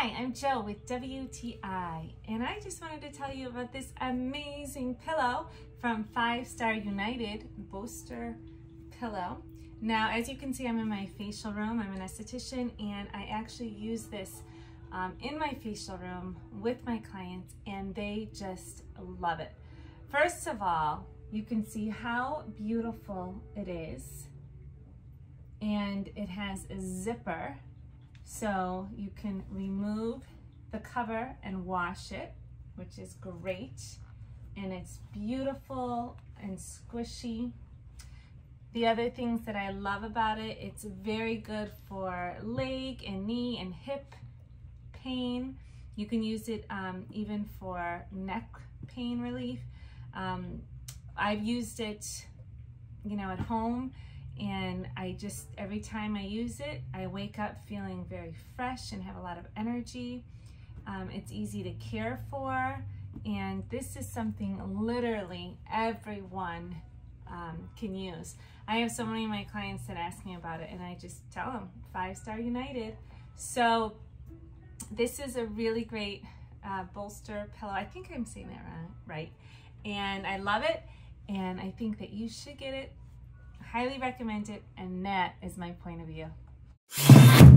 Hi, I'm Jill with WTI, and I just wanted to tell you about this amazing pillow from 5 Star United Booster Pillow. Now, as you can see, I'm in my facial room. I'm an esthetician, and I actually use this in my facial room with my clients, and they just love it. First of all, you can see how beautiful it is, and it has a zipper. So you can remove the cover and wash it, which is great. And it's beautiful and squishy. The other things that I love about it, it's very good for leg and knee and hip pain. You can use it even for neck pain relief. I've used it, you know, at home. And I just, every time I use it, I wake up feeling very fresh and have a lot of energy. It's easy to care for. And this is something literally everyone can use. I have so many of my clients that ask me about it, and I just tell them, 5 Star United. So this is a really great bolster pillow. I think I'm saying that right. And I love it. And I think that you should get it. Highly recommend it, and that is my point of view.